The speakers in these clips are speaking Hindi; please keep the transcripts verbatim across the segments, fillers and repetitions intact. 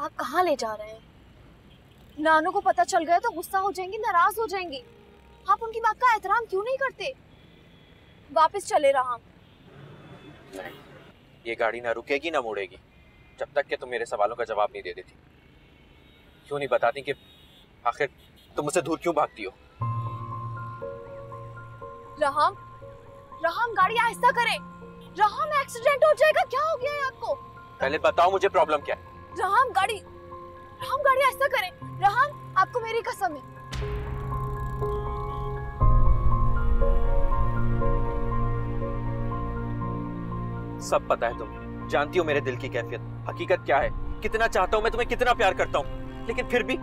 आप कहाँ ले जा रहे हैं? नानू को पता चल गया तो गुस्सा हो जाएंगी, नाराज हो जाएंगी। आप उनकी बात का एहतराम क्यों नहीं करते? वापस चले रहा। नहीं, ये गाड़ी ना रुकेगी ना मुड़ेगी जब तक कि तुम मेरे सवालों का जवाब नहीं दे देती। क्यों नहीं बताती कि आखिर तुम मुझसे दूर क्यों भागती हो? राहम, राहम गाड़ी आहिस्ता करें। राहम एक्सीडेंट हो जाएगा। क्या हो गया है आपको? पहले बताओ मुझे प्रॉब्लम क्या है। राहम गाड़ी, राहम गाड़ी आहिस्ता करें। राहम आपको मेरी कसम है। सब पता है, तुम जानती हो मेरे दिल की कैफियत, हकीकत क्या है, कितना चाहता हूँ मैं तुम्हें, कितना प्यार करता हूँ, लेकिन फिर भी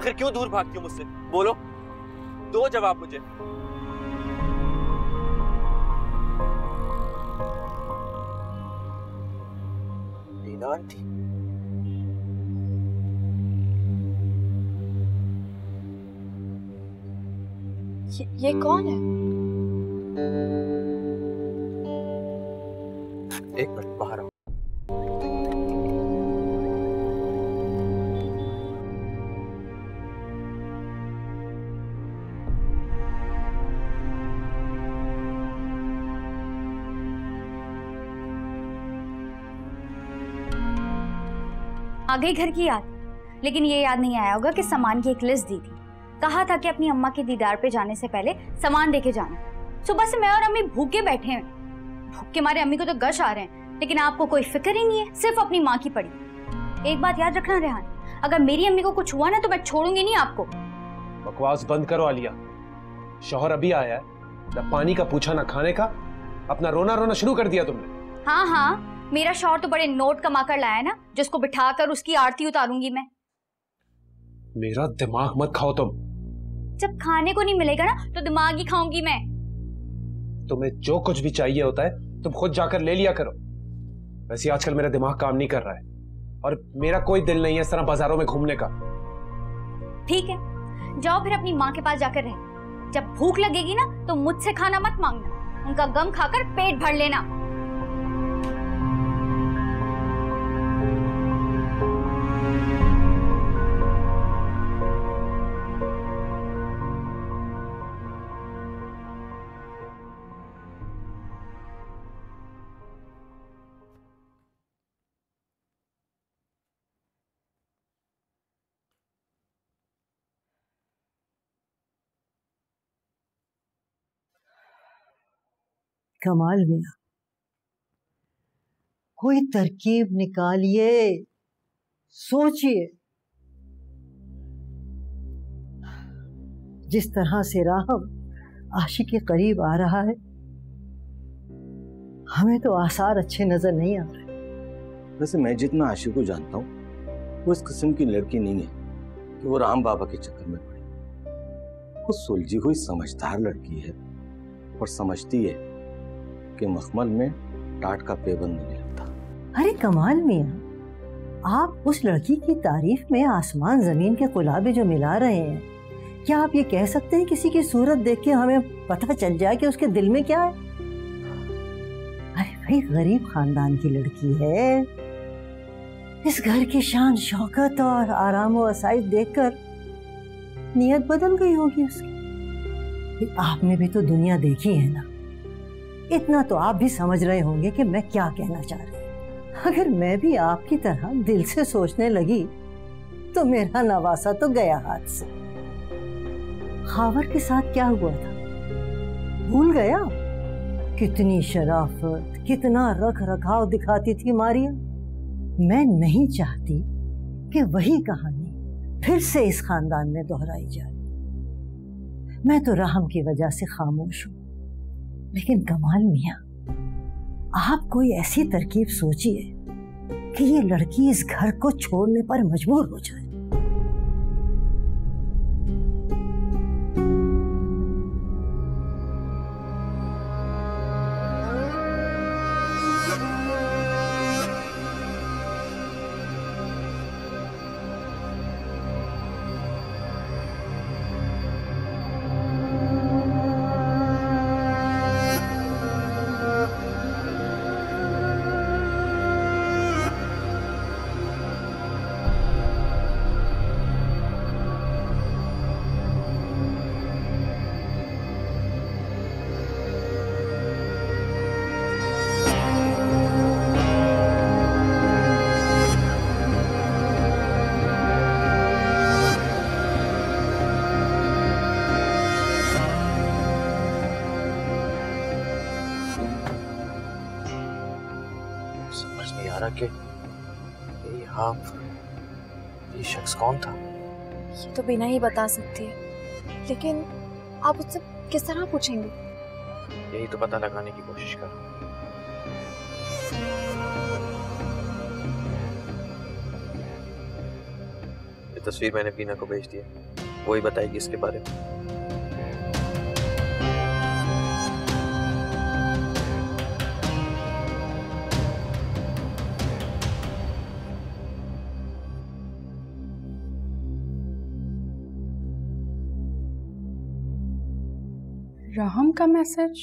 आखिर क्यों दूर भागती हो मुझसे? बोलो, दो जवाब मुझे। बीना आंटी, ये, ये कौन है? एक मिनट, बाहर आओ। आ गई घर की याद, लेकिन ये याद नहीं आया होगा कि सामान की एक लिस्ट दी थी। कहा था कि अपनी अम्मा के दीदार पे जाने से पहले सामान देके जाना। सुबह से मैं और अम्मी भूखे बैठे हैं। भूख के मारे अम्मी को तो गश आ रहे हैं, लेकिन आपको कोई फिक्र ही नहीं है, सिर्फ अपनी माँ की पड़ी। एक बात याद रखना रेहान, अगर मेरी अम्मी को कुछ हुआ ना तो मैं छोड़ूंगी नहीं आपको। बकवास बंद करो आलिया, शौहर अभी आया है, ना पानी का पूछा ना खाने का, अपना रोना रोना शुरू कर दिया तुमने। हाँ हाँ, मेरा शौहर तो बड़े नोट कमा कर लाया ना, जिसको बिठा कर उसकी आरती उतारूंगी मैं। मेरा दिमाग मत खाओ तुम। जब खाने को नहीं मिलेगा ना तो दिमाग ही खाऊंगी मैं। तुम्हें जो कुछ भी चाहिए होता है तुम खुद जाकर ले लिया करो। वैसे आजकल मेरा दिमाग काम नहीं कर रहा है और मेरा कोई दिल नहीं है इस तरह बाजारों में घूमने का। ठीक है, जाओ फिर अपनी माँ के पास जाकर रहे। जब भूख लगेगी ना तो मुझसे खाना मत मांगना, उनका गम खाकर पेट भर लेना। कमाल मिया, कोई तरकीब निकालिए, सोचिए। जिस तरह से राहम आशी के करीब आ रहा है, हमें तो आसार अच्छे नजर नहीं आ रहे। वैसे मैं जितना आशी को जानता हूँ, वो इस किस्म की लड़की नहीं है कि वो राम बाबा के चक्कर में पड़े। वो सुलझी हुई समझदार लड़की है और समझती है के मखमल में टाट का पेबंद नहीं लगता। अरे कमाल मियां, आप उस लड़की की तारीफ में आसमान जमीन के कुलाबे जो मिला रहे हैं, क्या आप ये कह सकते हैं किसी की सूरत देख के हमें पता चल जाए कि उसके दिल में क्या है? अरे भाई, गरीब खानदान की लड़की है। इस घर की शान शौकत और आराम व आसाइश देखकर नीयत बदल गई होगी उसकी। आपने भी तो दुनिया देखी है ना, इतना तो आप भी समझ रहे होंगे कि मैं क्या कहना चाह रही हूँ। अगर मैं भी आपकी तरह दिल से सोचने लगी तो मेरा नवासा तो गया हाथ से। खावर के साथ क्या हुआ था, भूल गया? कितनी शराफत, कितना रख रखाव दिखाती थी मारिया। मैं नहीं चाहती कि वही कहानी फिर से इस खानदान में दोहराई जाए। मैं तो राहम की वजह से खामोश हूँ, लेकिन कमाल मियां, आप कोई ऐसी तरकीब सोचिए कि ये लड़की इस घर को छोड़ने पर मजबूर हो जाए। रहा। ये शख्स कौन था? ये तो बिना ही बता सकती है, लेकिन आप उससे किस तरह पूछेंगे? यही तो पता लगाने की कोशिश कर रहा हूँ। तस्वीर मैंने बीना को भेज दिया, वही बताएगी इसके बारे में। राहम का मैसेज?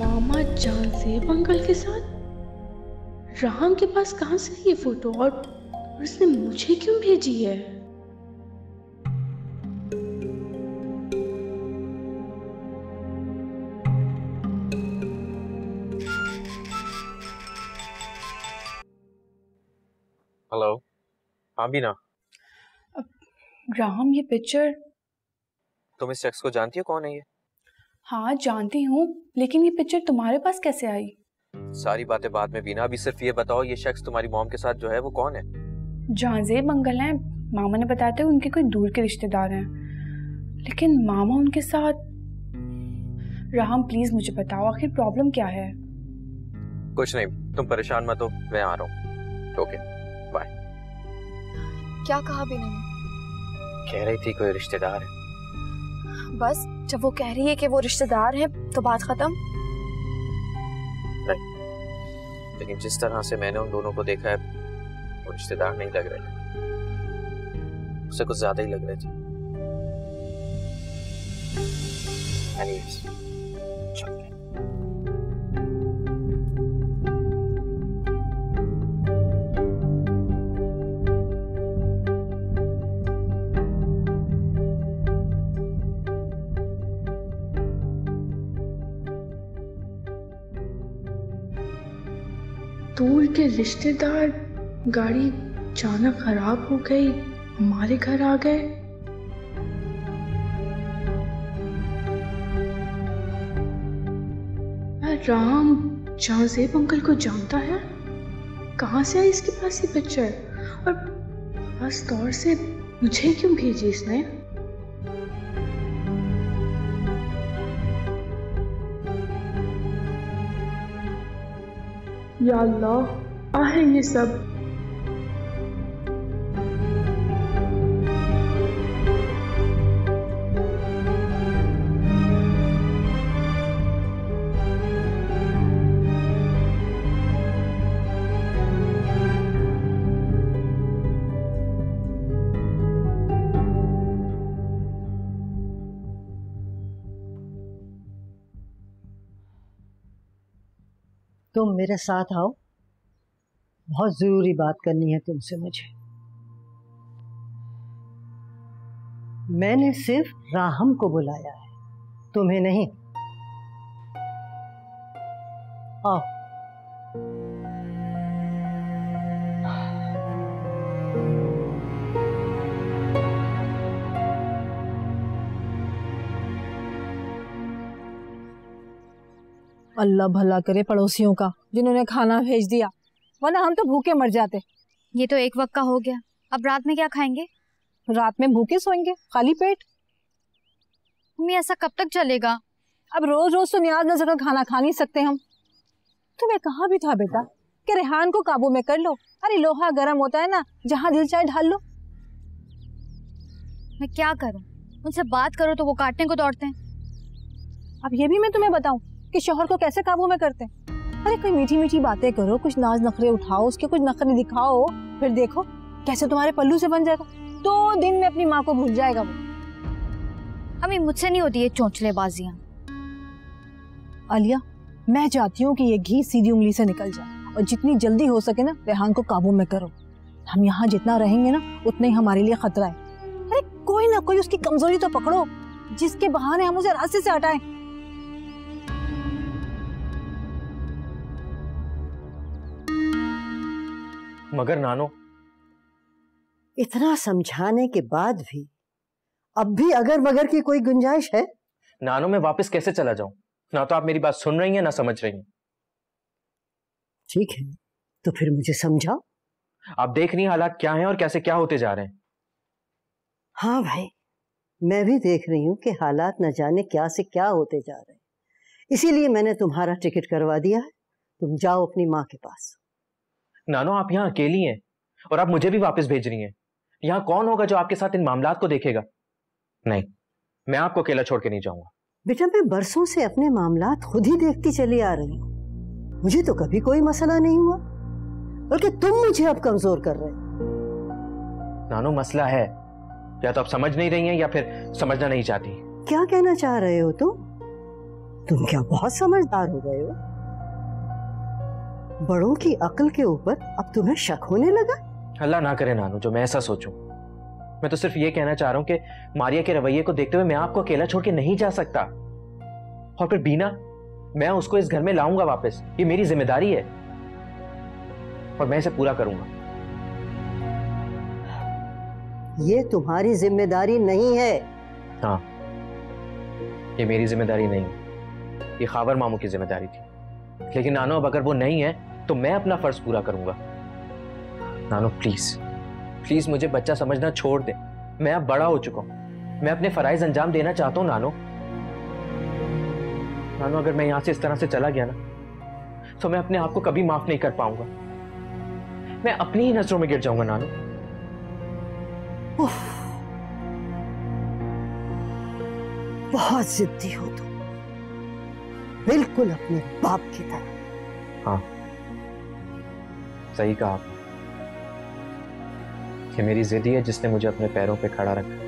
मामा जहांज़ेब अंकल के साथ? राम के पास कहाँ से ये फोटो और उसने मुझे क्यों भेजी है? हेलो, हाँ बीना। राम, ये पिक्चर, तुम इस शख्स को जानती हो? कौन है ये? हाँ जानती हूँ, लेकिन ये पिक्चर तुम्हारे पास कैसे आई? सारी बातें बाद में बीना, अभी सिर्फ ये बताओ ये शख्स तुम्हारी मॉम के साथ जो है वो कौन है? जहांज़ेब अंकल हैं, मामा ने बताया था उनके कोई दूर के रिश्तेदार हैं, लेकिन मामा उनके साथ। राहम प्लीज मुझे बताओ आखिर प्रॉब्लम क्या है? कुछ नहीं, तुम परेशान मत हो, मैं आ रहा हूँ। Okay bye. क्या कहा बीना ने? कह रही थी कोई रिश्तेदार है। बस जब वो कह रही है कि वो रिश्तेदार है तो बात खत्म। लेकिन जिस तरह से मैंने उन दोनों को देखा है वो रिश्तेदार नहीं लग रहे थे, उसे कुछ ज्यादा ही लग रहे थे। दूर के रिश्तेदार, गाड़ी अचानक खराब हो गई, हमारे घर आ गए। राम जहांज़ेब अंकल को जानता है? कहाँ से आई इसके पास ये पिक्चर और खास तौर से मुझे क्यों भेजी इसने? या अल्लाह, आ है ये सब। तुम मेरे साथ आओ, बहुत जरूरी बात करनी है तुमसे मुझे। मैंने सिर्फ राहम को बुलाया है, तुम्हें नहीं। आओ। अल्लाह भला करे पड़ोसियों का जिन्होंने खाना भेज दिया, वरना हम तो भूखे मर जाते। ये तो एक वक्त का हो गया, अब रात में क्या खाएंगे? रात में भूखे सोएंगे खाली पेट? मम्मी ऐसा कब तक चलेगा? अब रोज रोज तो न्याज नजर का खाना खा नहीं सकते हम। तुम्हें कहा भी था बेटा कि रेहान को काबू में कर लो। अरे लोहा गर्म होता है ना, जहाँ दिल चाहे ढाल लो। मैं क्या करूँ, उनसे बात करो तो वो काटने को दौड़ते हैं। अब ये भी मैं तुम्हें बताऊँ कि शोहर को कैसे काबू में करते हैं? अरे कोई मीठी मीठी बातें करो, कुछ नाज नखरे उठाओ, उसके कुछ नखरे दिखाओ, फिर देखो कैसे तुम्हारे पल्लू से बन जाएगा। दो दिन में अपनी माँ को भूल जाएगा वो। अम्मी मुझसे नहीं होती ये चोंचलेबाजियाँ। आलिया, मैं चाहती हूँ कि ये घी सीधी उंगली से निकल जाए और जितनी जल्दी हो सके ना रेहान को काबू में करो। हम यहाँ जितना रहेंगे ना उतना ही हमारे लिए खतरा है। अरे कोई ना कोई उसकी कमजोरी तो पकड़ो जिसके बहाने हम उसे रास्ते से हटाए। मगर नानो, इतना समझाने के बाद भी अब भी अगर मगर की कोई गुंजाइश है? नानो मैं वापस कैसे चला जाऊं? ना तो आप मेरी बात सुन रही हैं ना समझ रही हैं। ठीक है, तो फिर मुझे समझाओ। आप देख रही हालात क्या हैं और कैसे क्या होते जा रहे हैं। हाँ भाई, मैं भी देख रही हूँ कि हालात न जाने क्या से क्या होते जा रहे हैं, इसीलिए मैंने तुम्हारा टिकट करवा दिया है। तुम जाओ अपनी माँ के पास। नानो, आप यहाँ अकेली हैं और आप मुझे भी वापस भेज रही हैं। यहाँ कौन होगा जो आपके साथ इन मामलात को देखेगा? नहीं, मैं आपको अकेला छोड़ के नहीं जाऊंगा। बेटा, मैं बरसों से अपने मामलात खुद ही देखती चली आ रही हूँ, मुझे तो कभी कोई मसला नहीं हुआ, बल्कि तुम मुझे अब कमजोर कर रहे हो। नानो, मसला है, या तो आप समझ नहीं रही हैं या फिर समझना नहीं चाहती। क्या कहना चाह रहे हो तुम? तुम क्या बहुत समझदार हो गए हो? बड़ों की अकल के ऊपर अब तुम्हें शक होने लगा? अल्लाह ना करे नानू जो मैं ऐसा सोचूं। मैं तो सिर्फ ये कहना चाह रहा हूं कि मारिया के रवैये को देखते हुए मैं आपको अकेला छोड़ के नहीं जा सकता। और फिर बीना, मैं उसको इस घर में लाऊंगा वापस, ये मेरी जिम्मेदारी है और मैं इसे पूरा करूंगा। ये तुम्हारी जिम्मेदारी नहीं है। हाँ, ये मेरी जिम्मेदारी नहीं है, ये खावर मामू की जिम्मेदारी थी। लेकिन नानो, अब अगर वो नहीं है तो मैं अपना फर्ज पूरा करूंगा। नानो प्लीज प्लीज मुझे बच्चा समझना छोड़ दे। मैं अब बड़ा हो चुका हूं, मैं अपने फराइज अंजाम देना चाहता हूं। नानो नानो अगर मैं यहां से इस तरह से चला गया ना, तो मैं अपने आप को कभी माफ नहीं कर पाऊंगा। मैं अपनी ही नजरों में गिर जाऊंगा। नानो, बहुत जिद्दी हो तुम, बिल्कुल अपने बाप की तरह। हाँ, सही कहा आपने, ये मेरी जिद्दी है जिसने मुझे अपने पैरों पे खड़ा रखा,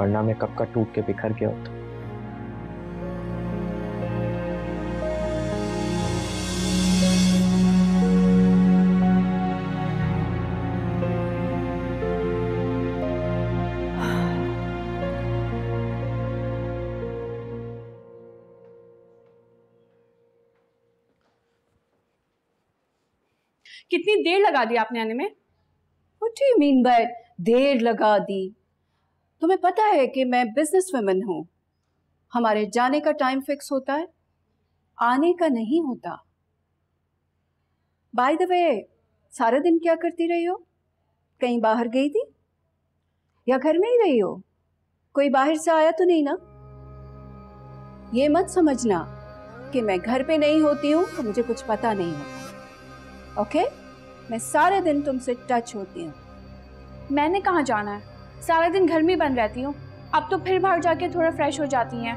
वरना मैं कब का टूट के बिखर गया होता। कितनी देर लगा दी आपने आने में? What do you mean by देर लगा दी? तुम्हें पता है कि मैं बिजनेस वुमन हूँ, हमारे जाने का टाइम फिक्स होता है, आने का नहीं होता। बाय द वे, सारा दिन क्या करती रही हो? कहीं बाहर गई थी या घर में ही रही हो? कोई बाहर से आया तो नहीं ना? ये मत समझना कि मैं घर पे नहीं होती हूँ तो मुझे कुछ पता नहीं होता। Okay okay? मैं सारे दिन तुमसे टच होती हूँ। मैंने कहाँ जाना है, सारा दिन घर में बंद रहती हूँ। अब तो फिर बाहर जाके थोड़ा फ्रेश हो जाती हैं।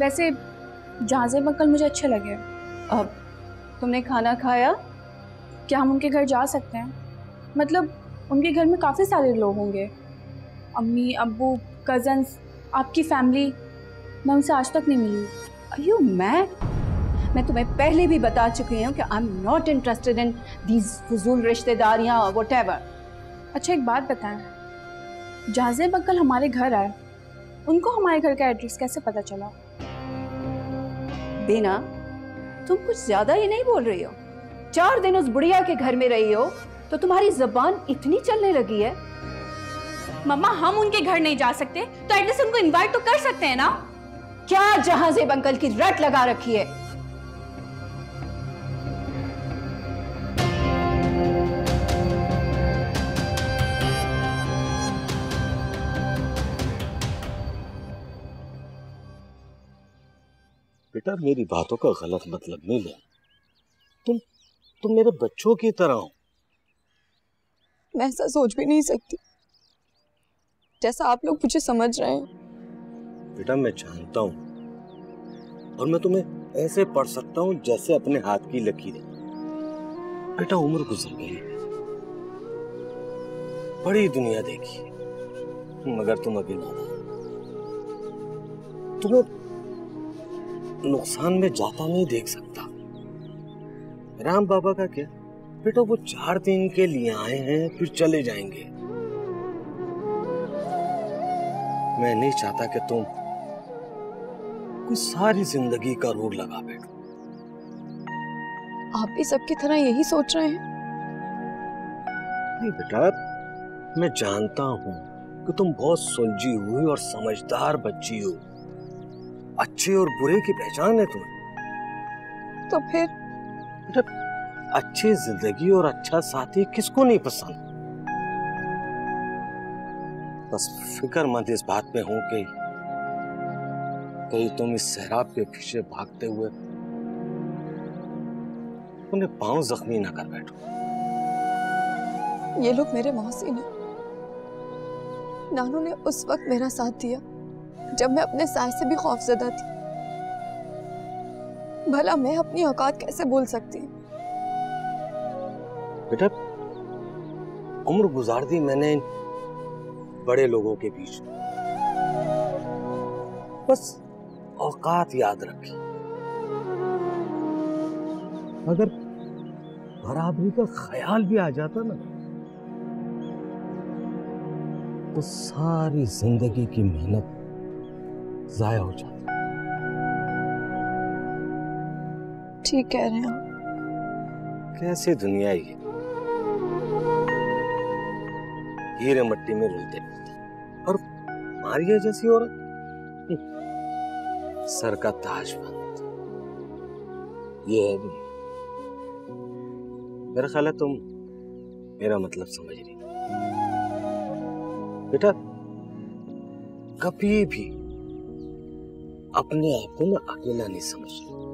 वैसे जहाँजेब अंकल मुझे अच्छे लगे। अब तुमने खाना खाया? क्या हम उनके घर जा सकते हैं? मतलब उनके घर में काफ़ी सारे लोग होंगे, अम्मी, अब्बू, कज़न्स, आपकी फैमिली। मैं उनसे आज तक नहीं मिली। अयो मैं मैं तुम्हें पहले भी बता चुकी हूँ कि I am not interested in these फजूल रिश्तेदारियाँ वट एवर। अच्छा एक बात बताएं, जहाँजेब अंकल हमारे घर आए, उनको हमारे घर का एड्रेस कैसे पता चला? बीना, तुम कुछ ज़्यादा ही नहीं बोल रही हो। चार दिन उस बुढ़िया के घर में रही हो तो तुम्हारी ज़बान इतनी चलने लगी है। मम्मा, हम उनके घर नहीं जा सकते तो एटलीस्ट उनको इन्वाइट तो कर सकते हैं ना। क्या जहाँजेब अंकल की रट लगा रखी है? बेटा, मेरी बातों का गलत मतलब नहीं ले। तुम तुम मेरे बच्चों की तरह हो। मैं ऐसा सोच भी नहीं सकती जैसा आप लोग मुझे समझ रहे हैं। बेटा, मैं जानता हूँ और मैं तुम्हें ऐसे पढ़ सकता हूँ जैसे अपने हाथ की लकीरें। बेटा, उम्र गुजर गई, बड़ी दुनिया देखी, मगर तुम अभी नादान। तुम्हें नुकसान में जाता नहीं देख सकता। राम बाबा का क्या बेटा, वो चार दिन के लिए आए हैं फिर चले जाएंगे। मैं नहीं चाहता कि तुम कोई सारी जिंदगी का रोग लगा बैठो। आप भी सबकी तरह यही सोच रहे हैं? नहीं बेटा, मैं जानता हूँ कि तुम बहुत सुलझी हुई और समझदार बच्ची हो, अच्छे और बुरे की पहचान है तुम्हें। तो फिर अच्छी जिंदगी और अच्छा साथी किसको नहीं पसंद। बस फिक्रमंद इस बात में हो कि कहीं तुम इस सैराब के पीछे भागते हुए उन्हें पांव जख्मी ना कर बैठो। ये लोग मेरे मोहसिन हैं। नानू ने उस वक्त मेरा साथ दिया जब मैं अपने साय से भी खौफजदा थी। भला मैं अपनी औकात कैसे भूल सकती हूँ। बेटा, उम्र गुजार दी मैंने इन बड़े लोगों के बीच, बस औकात याद रखी। अगर बराबरी का ख्याल भी आ जाता ना तो सारी जिंदगी की मेहनत जाया हो जाती। ठीक कह रहे हैं। कैसे दुनिया ये हीरे मट्टी में रुलते और मारिया जैसी औरत सर का ताज बनती। ये है भी मेरा ख्याल है तुम मेरा मतलब समझ रही हो। बेटा, कभी भी अपने आप को ना अकेला नहीं समझना।